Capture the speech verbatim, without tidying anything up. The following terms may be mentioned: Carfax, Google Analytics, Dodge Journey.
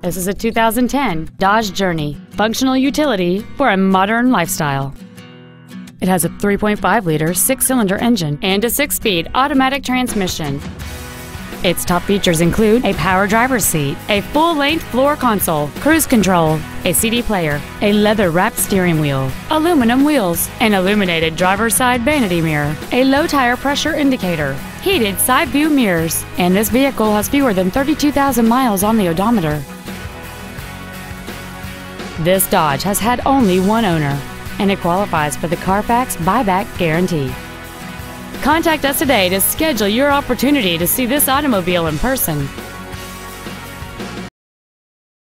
This is a two thousand ten Dodge Journey, functional utility for a modern lifestyle. It has a three point five liter six-cylinder engine and a six-speed automatic transmission. Its top features include a power driver's seat, a full-length floor console, cruise control, a C D player, a leather-wrapped steering wheel, aluminum wheels, an illuminated driver's side vanity mirror, a low tire pressure indicator, heated side view mirrors, and this vehicle has fewer than thirty-two thousand miles on the odometer. This Dodge has had only one owner, and it qualifies for the Carfax buyback guarantee. Contact us today to schedule your opportunity to see this automobile in person.